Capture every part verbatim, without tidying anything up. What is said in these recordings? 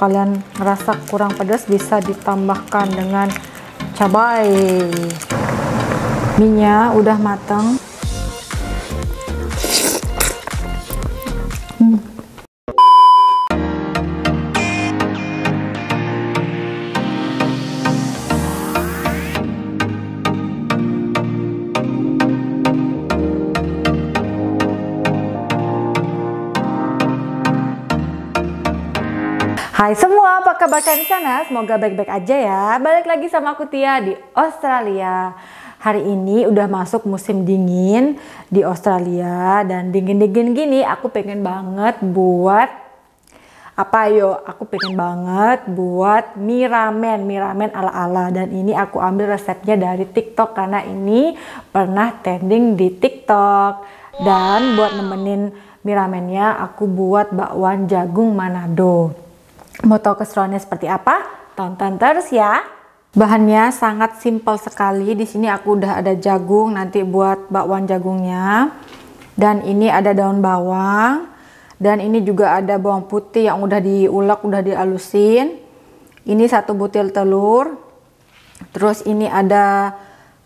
Kalian ngerasa kurang pedas bisa ditambahkan dengan cabai. Minyak udah matang. Hmm. Hai semua, apa kabar kalian di sana? Semoga baik-baik aja ya. Balik lagi sama aku Tia di Australia. Hari ini udah masuk musim dingin di Australia dan dingin-dingin gini aku pengen banget buat apa yo? Aku pengen banget buat mie ramen, mie ramen ala-ala, dan ini aku ambil resepnya dari TikTok karena ini pernah trending di TikTok. Dan buat nemenin mie ramennya aku buat bakwan jagung Manado. Mau tahu keseruannya seperti apa? Tonton terus ya. Bahannya sangat simpel sekali. Di sini aku udah ada jagung nanti buat bakwan jagungnya. Dan ini ada daun bawang. Dan ini juga ada bawang putih yang udah diulek, udah dialusin. Ini satu butir telur. Terus ini ada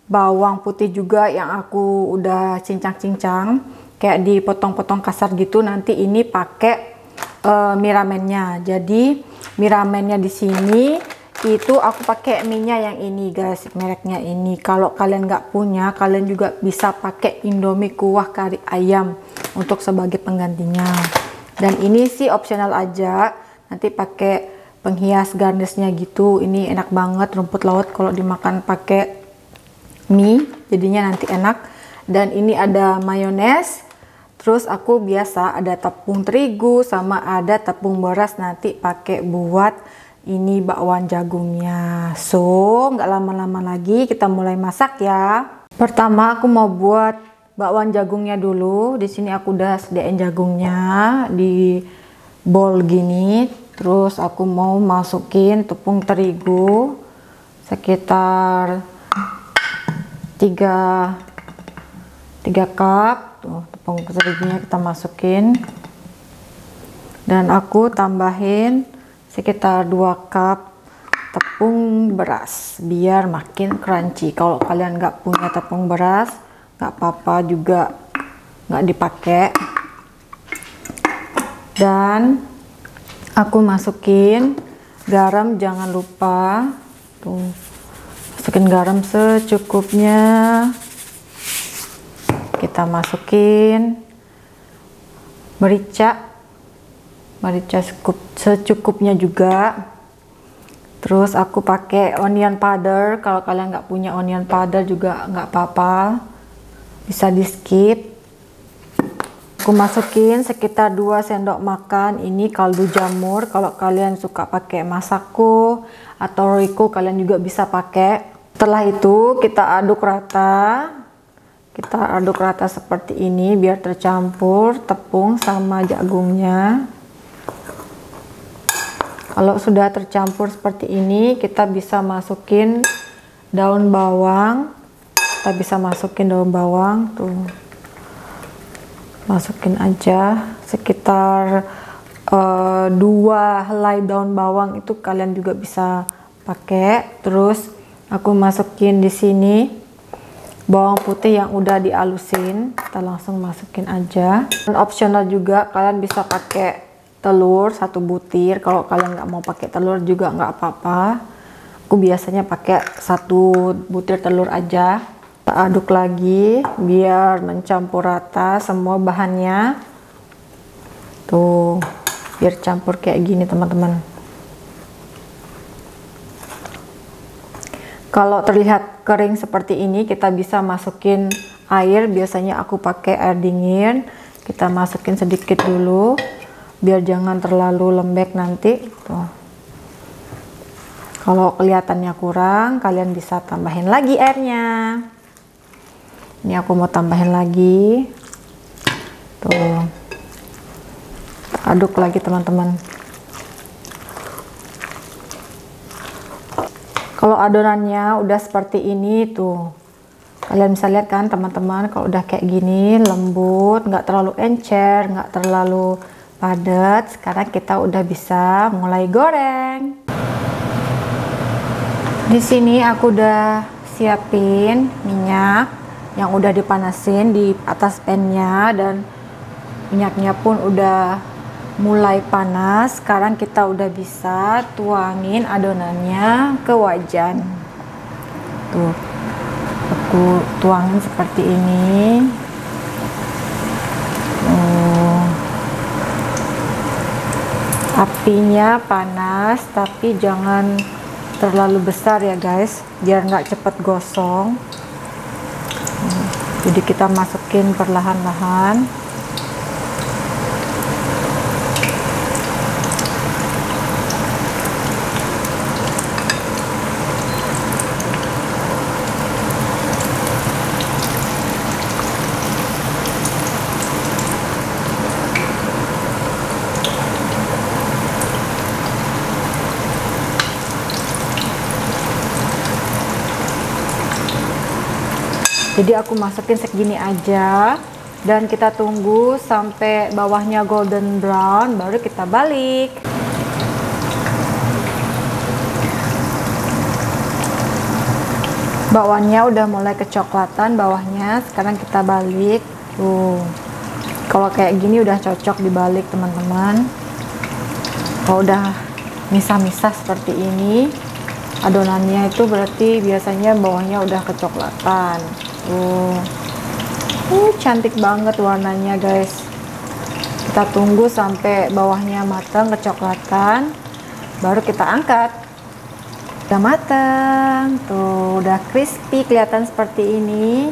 bawang putih juga yang aku udah cincang-cincang. Kayak dipotong-potong kasar gitu. Nanti ini pakai Uh, mie ramennya. Jadi mie ramennya di sini itu aku pakai minyak yang ini guys, mereknya ini. Kalau kalian nggak punya, kalian juga bisa pakai Indomie kuah kari ayam untuk sebagai penggantinya. Dan ini sih opsional aja. Nanti pakai penghias garnishnya gitu. Ini enak banget rumput laut kalau dimakan pakai mie. Jadinya nanti enak. Dan ini ada mayones. Terus aku biasa ada tepung terigu sama ada tepung beras nanti pakai buat ini bakwan jagungnya. So, nggak lama-lama lagi kita mulai masak ya. Pertama aku mau buat bakwan jagungnya dulu. Di sini aku udah sediain jagungnya di bowl gini. Terus aku mau masukin tepung terigu sekitar tiga cup. Tuh, tepung terigunya kita masukin. Dan aku tambahin sekitar dua cup tepung beras biar makin crunchy. Kalau kalian nggak punya tepung beras nggak apa-apa juga, nggak dipakai. Dan aku masukin garam, jangan lupa. Tuh, masukin garam secukupnya. Kita masukin merica, merica secukupnya juga. Terus aku pakai onion powder. Kalau kalian nggak punya onion powder juga nggak apa-apa, bisa di skip. Aku masukin sekitar dua sendok makan ini kaldu jamur. Kalau kalian suka pakai masako atau royco kalian juga bisa pakai. Setelah itu kita aduk rata. Kita aduk rata seperti ini biar tercampur tepung sama jagungnya. Kalau sudah tercampur seperti ini, kita bisa masukin daun bawang. Kita bisa masukin daun bawang, tuh. Masukin aja sekitar uh, dua helai daun bawang itu kalian juga bisa pakai. Terus aku masukin di sini bawang putih yang udah dialusin, kita langsung masukin aja. Dan opsional juga kalian bisa pakai telur satu butir. Kalau kalian nggak mau pakai telur juga nggak apa-apa. Aku biasanya pakai satu butir telur aja. Kita aduk lagi biar mencampur rata semua bahannya. Tuh, biar campur kayak gini teman-teman. Kalau terlihat kering seperti ini, kita bisa masukin air. Biasanya aku pakai air dingin. Kita masukin sedikit dulu, biar jangan terlalu lembek nanti. Tuh. Kalau kelihatannya kurang, kalian bisa tambahin lagi airnya. Ini aku mau tambahin lagi. Tuh. Aduk lagi teman-teman. Kalau adonannya udah seperti ini tuh, kalian bisa lihat kan teman-teman, kalau udah kayak gini lembut, nggak terlalu encer, nggak terlalu padat. Sekarang kita udah bisa mulai goreng. Di sini aku udah siapin minyak yang udah dipanasin di atas pan-nya, dan minyaknya pun udah mulai panas. Sekarang kita udah bisa tuangin adonannya ke wajan. Tuh, aku tuangin seperti ini. Tuh. Apinya panas, tapi jangan terlalu besar ya guys, biar nggak cepet gosong. Jadi kita masukin perlahan-lahan. Jadi aku masukin segini aja, dan kita tunggu sampai bawahnya golden brown, baru kita balik. Bawahnya udah mulai kecoklatan bawahnya, sekarang kita balik. Tuh, kalau kayak gini udah cocok dibalik teman-teman. Kalau udah misah-misah seperti ini adonannya, itu berarti biasanya bawahnya udah kecoklatan. Tuh, uh, cantik banget warnanya guys. Kita tunggu sampai bawahnya matang kecoklatan, baru kita angkat. Udah matang, tuh udah crispy kelihatan seperti ini.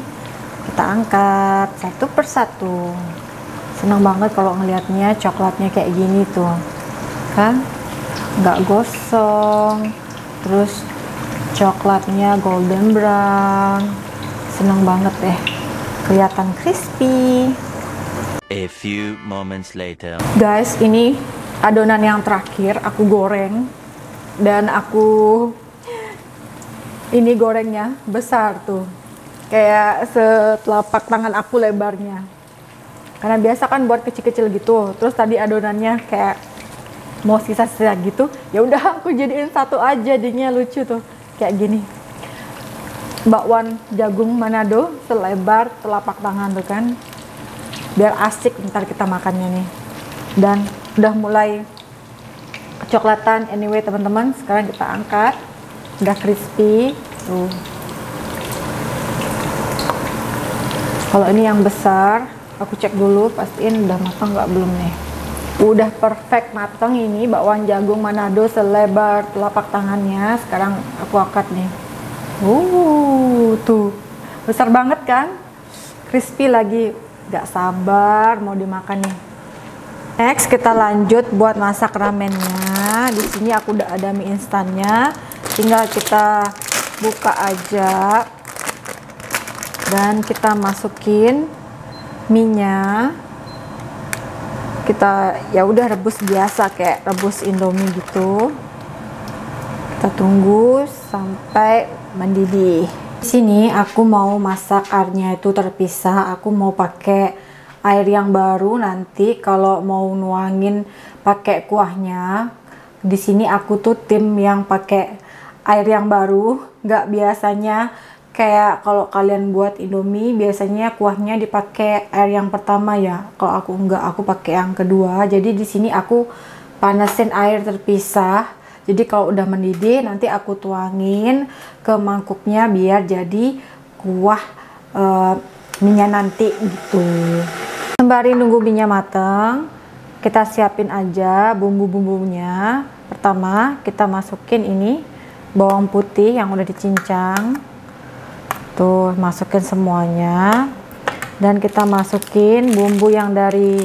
Kita angkat satu persatu. Seneng banget kalau ngelihatnya coklatnya kayak gini tuh, kan? Nggak gosong, terus coklatnya golden brown. Seneng banget deh, kelihatan crispy. A few moments later. Guys, ini adonan yang terakhir aku goreng, dan aku ini gorengnya besar tuh, kayak setelapak tangan aku lebarnya. Karena biasa kan buat kecil-kecil gitu. Terus tadi adonannya kayak mau sisa-sisa gitu. Ya udah aku jadiin satu aja, jadinya lucu tuh kayak gini. Bakwan jagung Manado selebar telapak tangan tuh kan, biar asik ntar kita makannya nih. Dan udah mulai kecoklatan. Anyway teman-teman, sekarang kita angkat, udah crispy tuh. Kalau ini yang besar aku cek dulu, pastiin udah matang nggak belum nih. Udah perfect matang ini bakwan jagung Manado selebar telapak tangannya. Sekarang aku angkat nih. Uh, tuh besar banget kan, crispy lagi, gak sabar mau dimakan nih. Next kita lanjut buat masak ramennya. Di sini aku udah ada mie instannya, tinggal kita buka aja dan kita masukin minyak. Kita ya udah rebus biasa kayak rebus Indomie gitu. Kita tunggu sampai mendidih. Di sini aku mau masak airnya itu terpisah. Aku mau pakai air yang baru nanti kalau mau nuangin pakai kuahnya. Di sini aku tuh tim yang pakai air yang baru. Nggak biasanya kayak kalau kalian buat Indomie biasanya kuahnya dipakai air yang pertama ya. Kalau aku enggak, aku pakai yang kedua. Jadi di sini aku panasin air terpisah. Jadi kalau udah mendidih nanti aku tuangin ke mangkuknya biar jadi kuah e, minyak nanti gitu. Sembari nunggu minyak matang, kita siapin aja bumbu-bumbunya. Pertama kita masukin ini bawang putih yang udah dicincang. Tuh, masukin semuanya. Dan kita masukin bumbu yang dari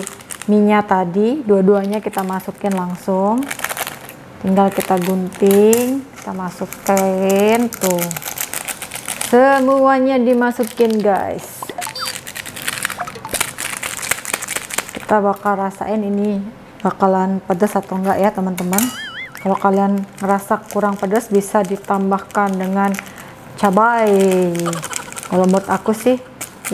minyak tadi, dua-duanya kita masukin langsung. Tinggal kita gunting, kita masukin tuh. Semuanya dimasukin, guys. Kita bakal rasain ini bakalan pedas atau enggak ya, teman-teman. Kalau kalian ngerasa kurang pedas bisa ditambahkan dengan cabai. Kalau menurut aku sih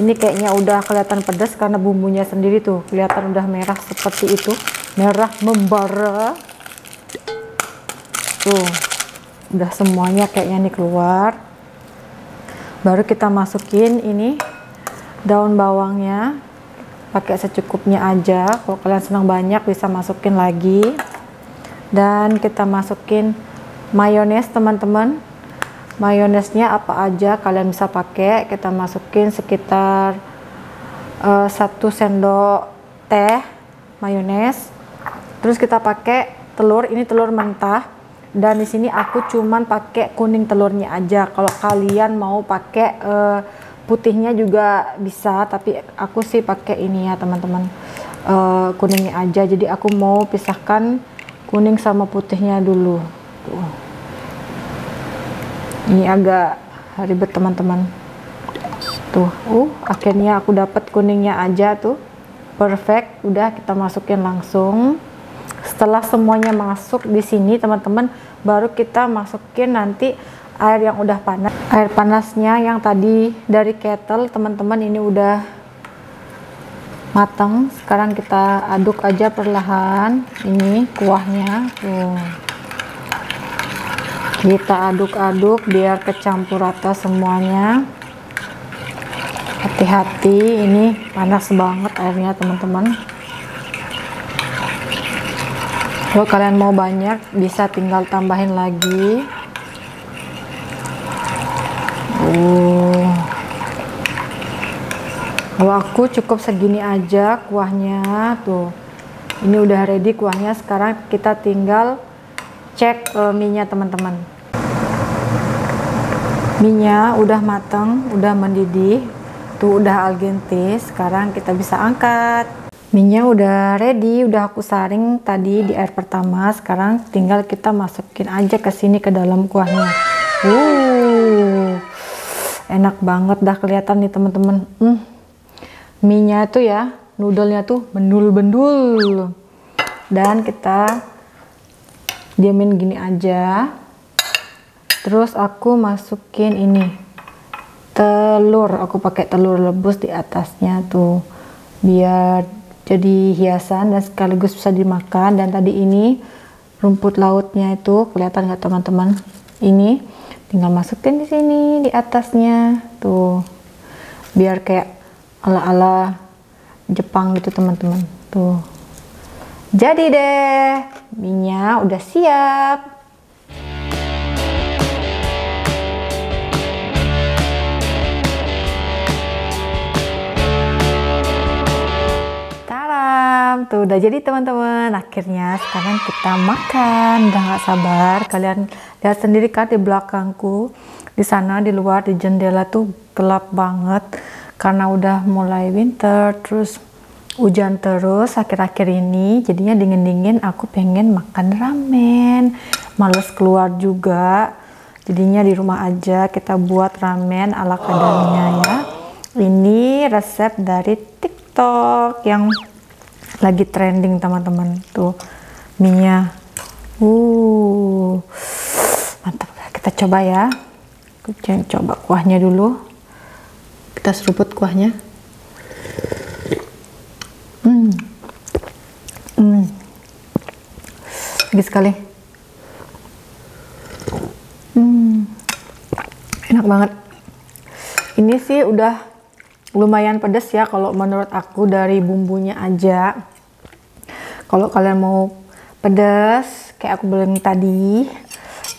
ini kayaknya udah kelihatan pedas karena bumbunya sendiri tuh kelihatan udah merah seperti itu. merah membara. Tuh, udah semuanya kayaknya nih keluar. Baru kita masukin ini daun bawangnya, pakai secukupnya aja. Kalau kalian senang banyak bisa masukin lagi. Dan kita masukin mayones, teman-teman. Mayonesnya apa aja kalian bisa pakai. Kita masukin sekitar uh, satu sendok teh mayones. Terus kita pakai telur, ini telur mentah. Dan di sini aku cuman pakai kuning telurnya aja. Kalau kalian mau pakai uh, putihnya juga bisa, tapi aku sih pakai ini ya, teman-teman. Uh, kuningnya aja. Jadi aku mau pisahkan kuning sama putihnya dulu. Tuh. Ini agak ribet, teman-teman. Tuh, uh, akhirnya aku dapat kuningnya aja tuh. Perfect. Udah kita masukin langsung. Setelah semuanya masuk di sini, teman-teman, baru kita masukin nanti air yang udah panas. Air panasnya yang tadi dari kettle, teman-teman, ini udah matang. Sekarang kita aduk aja perlahan ini kuahnya. Tuh, kita aduk-aduk biar kecampur rata semuanya. Hati-hati, ini panas banget airnya, teman-teman. Kalau kalian mau banyak bisa tinggal tambahin lagi. uh. Kalau aku cukup segini aja kuahnya. Tuh, ini udah ready kuahnya. Sekarang kita tinggal cek uh, minyak, teman-teman. Minyak udah matang, udah mendidih. Tuh, udah al dente. Sekarang kita bisa angkat. Minyak udah ready, udah aku saring tadi di air pertama. Sekarang tinggal kita masukin aja ke sini ke dalam kuahnya. Uh, enak banget dah kelihatan nih, teman-teman. Hmm. Minyak tuh ya, noodle-nya tuh bendul-bendul. Dan kita diamin gini aja. Terus aku masukin ini telur, aku pakai telur rebus di atasnya tuh biar jadi hiasan dan sekaligus bisa dimakan. Dan tadi ini rumput lautnya itu kelihatan nggak, teman-teman? Ini tinggal masukin di sini di atasnya tuh biar kayak ala-ala Jepang gitu, teman-teman. Tuh, jadi deh, minyak udah siap. Taram, tuh udah jadi, teman-teman. Akhirnya sekarang kita makan. Udah nggak sabar. Kalian lihat sendiri kan di belakangku, di sana di luar di jendela tuh gelap banget. Karena udah mulai winter, terus hujan terus akhir-akhir ini, jadinya dingin-dingin. Aku pengen makan ramen, males keluar juga, jadinya di rumah aja kita buat ramen ala kadarnya ya. Ini resep dari TikTok yang lagi trending, teman-teman. Tuh mie-nya, uh, mantap. Kita coba ya. Aku coba kuahnya dulu. Kita seruput kuahnya. Hmm. Hmm. Lagi sekali. Hmm. Enak banget. Ini sih udah lumayan pedas ya kalau menurut aku dari bumbunya aja. Kalau kalian mau pedas kayak aku bilang tadi,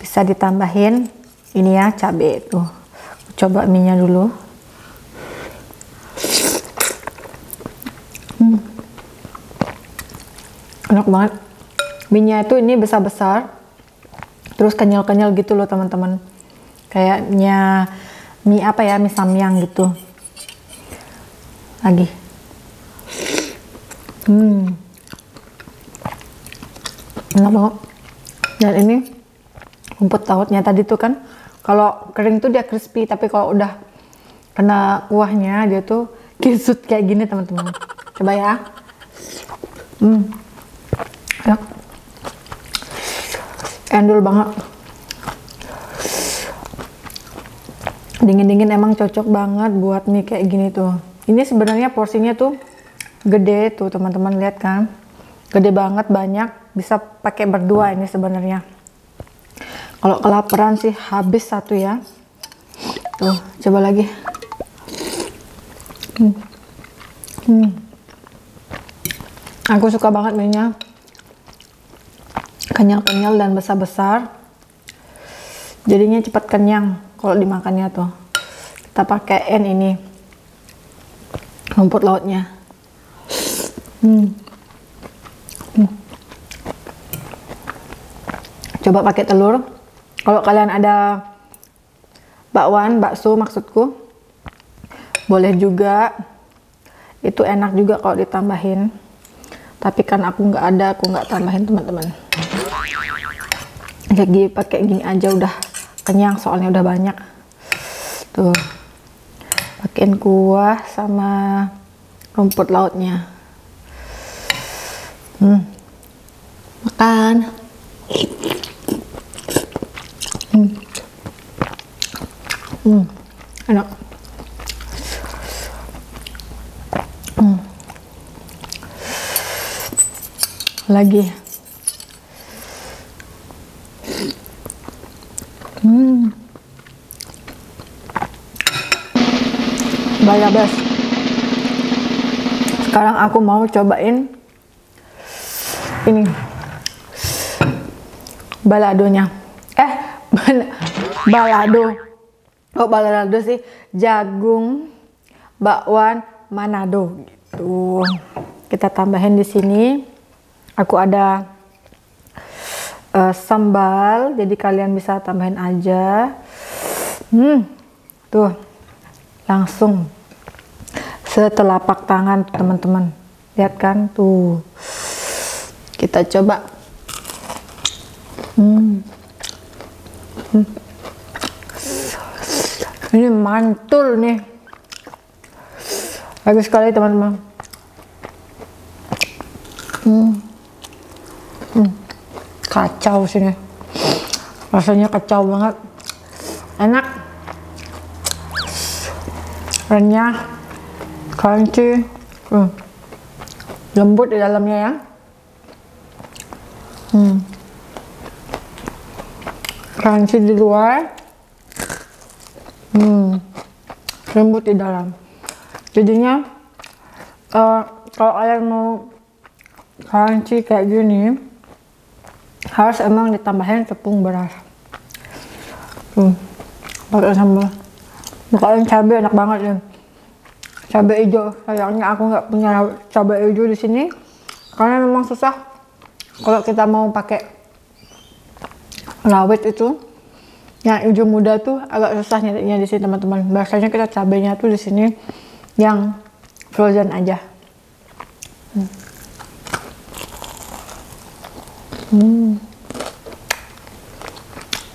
bisa ditambahin ini ya, cabai tuh. Coba mie-nya dulu. Enak banget. Minyak itu ini besar-besar terus kenyal-kenyal gitu loh, teman-teman. Kayaknya mie apa ya, mie Samyang gitu. Lagi. Hmm. Enak banget. Dan ini rumput lautnya tadi tuh kan, kalau kering tuh dia crispy, tapi kalau udah kena kuahnya dia tuh kisut kayak gini, teman-teman. Coba ya. Hmm. Enak. Endul banget. Dingin-dingin emang cocok banget buat mie kayak gini tuh. Ini sebenarnya porsinya tuh gede tuh, teman-teman lihat kan. gede banget, banyak, bisa pakai berdua ini sebenarnya. Kalau kelaparan sih habis satu ya. Tuh, coba lagi. Hmm. Hmm. Aku suka banget minyak. Kenyal-kenyal dan besar-besar. Jadinya cepat kenyang kalau dimakannya tuh. Kita pakaiin ini rumput lautnya. Hmm. Hmm. Coba pakai telur. Kalau kalian ada bakwan, bakso maksudku, boleh juga. Itu enak juga kalau ditambahin. Tapi kan aku nggak ada, aku nggak tambahin teman-teman. Jadi pakai gini aja udah kenyang, soalnya udah banyak. Tuh, pakein kuah sama rumput lautnya. Hmm. Makan. Hmm. Hmm. Enak. Hmm. Lagi. Hmm. Baya bes. Sekarang aku mau cobain ini baladonya. Eh, bal balado. Oh, balado sih, jagung bakwan Manado gitu. Kita tambahin di sini. Aku ada uh, sambal, jadi kalian bisa tambahin aja. Hmm. Tuh. Langsung setelapak tangan, teman-teman. Lihat kan tuh. Kita coba. Hmm. Hmm. Ini mantul nih, bagus sekali teman-teman. Hmm. Hmm. Kacau sini, rasanya kacau banget, enak, renyah, crunchy, hmm. lembut di dalamnya ya. Hmm. Crunchy di luar, hmm. lembut di dalam. Jadinya uh, kalau kalian mau crunchy kayak gini, harus emang ditambahin tepung beras. Hmm. Pakai sambal. Kalian cabai enak banget ya. Cabai hijau. Sayangnya aku nggak punya cabai hijau di sini, karena memang susah. Kalau kita mau pakai rawit itu, yang hijau muda tuh agak susah nyarinya di sini teman-teman. Biasanya kita cabainya tuh di sini yang frozen aja. Hmm. Hmm.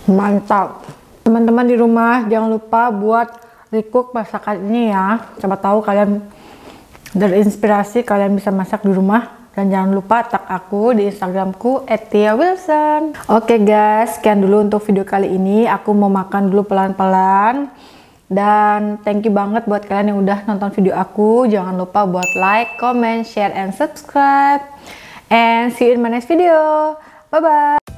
Mantap. Teman-teman di rumah jangan lupa buat recook masakan ini ya. Coba tahu kalian terinspirasi, kalian bisa masak di rumah. Dan jangan lupa tag aku di Instagramku Etia Wilson. Oke guys, sekian dulu untuk video kali ini. Aku mau makan dulu pelan-pelan. Dan thank you banget buat kalian yang udah nonton video aku. Jangan lupa buat like, comment, share, and subscribe. And see you in my next video. Bye-bye.